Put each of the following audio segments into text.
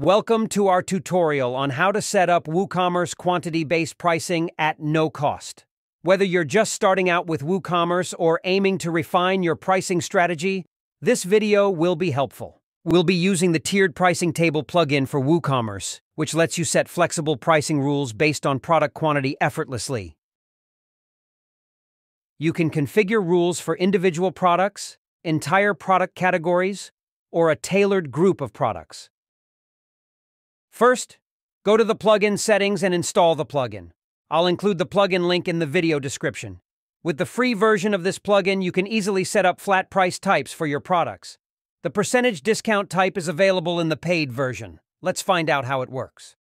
Welcome to our tutorial on how to set up WooCommerce quantity-based pricing at no cost. Whether you're just starting out with WooCommerce or aiming to refine your pricing strategy, this video will be helpful. We'll be using the Tiered Pricing Table plugin for WooCommerce, which lets you set flexible pricing rules based on product quantity effortlessly. You can configure rules for individual products, entire product categories, or a tailored group of products. First, go to the plugin settings and install the plugin. I'll include the plugin link in the video description. With the free version of this plugin, you can easily set up flat price types for your products. The percentage discount type is available in the paid version. Let's find out how it works.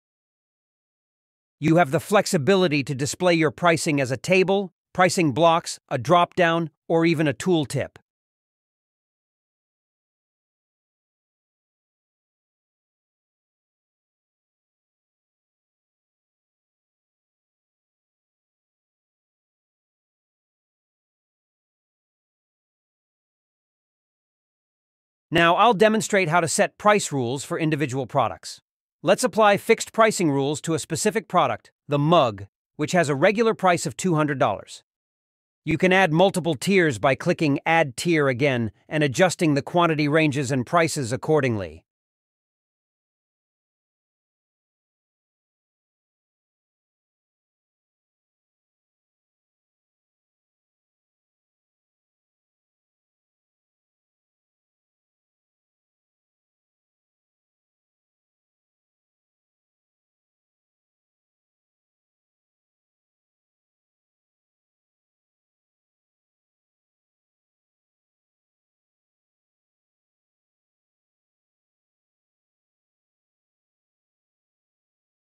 You have the flexibility to display your pricing as a table, pricing blocks, a drop-down, or even a tooltip. Now, I'll demonstrate how to set price rules for individual products. Let's apply fixed pricing rules to a specific product, the mug, which has a regular price of $200. You can add multiple tiers by clicking Add Tier again and adjusting the quantity ranges and prices accordingly.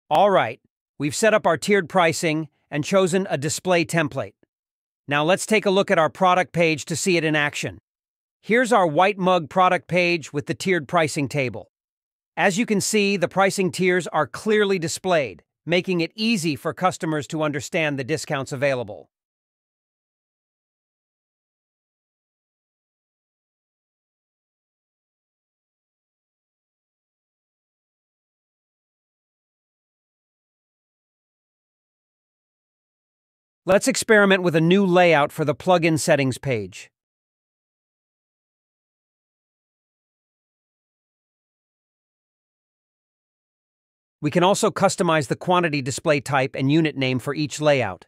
All right, we've set up our tiered pricing and chosen a display template. Now let's take a look at our product page to see it in action. Here's our white mug product page with the tiered pricing table. As you can see, the pricing tiers are clearly displayed, making it easy for customers to understand the discounts available. Let's experiment with a new layout for the plugin settings page. We can also customize the quantity display type and unit name for each layout.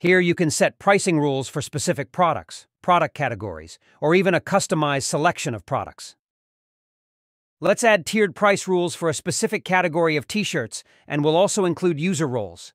Here you can set pricing rules for specific products, product categories, or even a customized selection of products. Let's add tiered price rules for a specific category of t-shirts, and we'll also include user roles.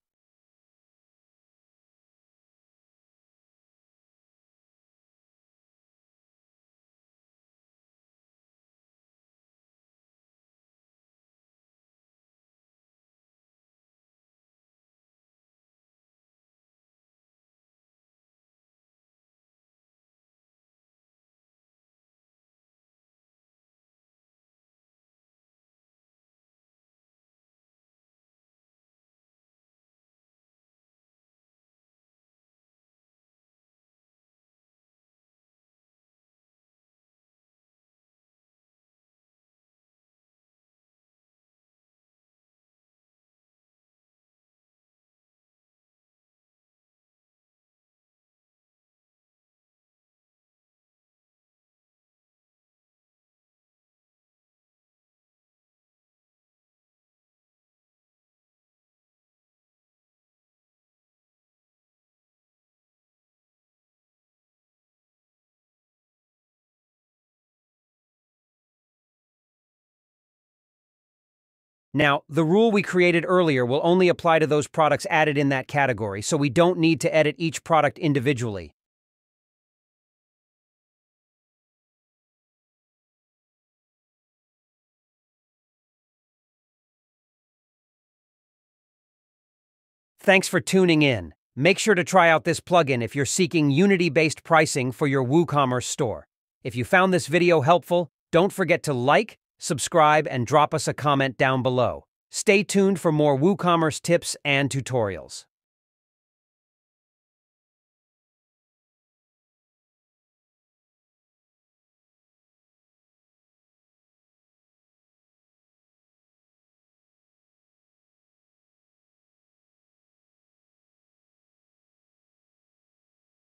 Now, the rule we created earlier will only apply to those products added in that category, so we don't need to edit each product individually. Thanks for tuning in. Make sure to try out this plugin if you're seeking Unity-based pricing for your WooCommerce store. If you found this video helpful, don't forget to like, subscribe, and drop us a comment down below. Stay tuned for more WooCommerce tips and tutorials.